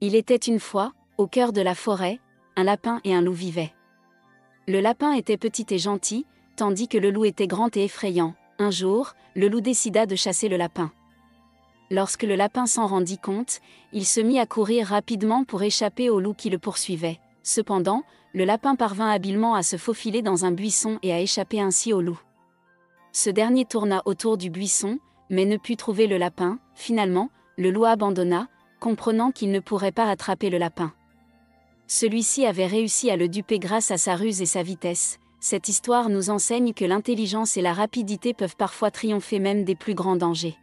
Il était une fois, au cœur de la forêt, un lapin et un loup vivaient. Le lapin était petit et gentil, tandis que le loup était grand et effrayant. Un jour, le loup décida de chasser le lapin. Lorsque le lapin s'en rendit compte, il se mit à courir rapidement pour échapper au loup qui le poursuivait. Cependant, le lapin parvint habilement à se faufiler dans un buisson et à échapper ainsi au loup. Ce dernier tourna autour du buisson, mais ne put trouver le lapin. Finalement, le loup abandonna, comprenant qu'il ne pourrait pas attraper le lapin. Celui-ci avait réussi à le duper grâce à sa ruse et sa vitesse. Cette histoire nous enseigne que l'intelligence et la rapidité peuvent parfois triompher même des plus grands dangers.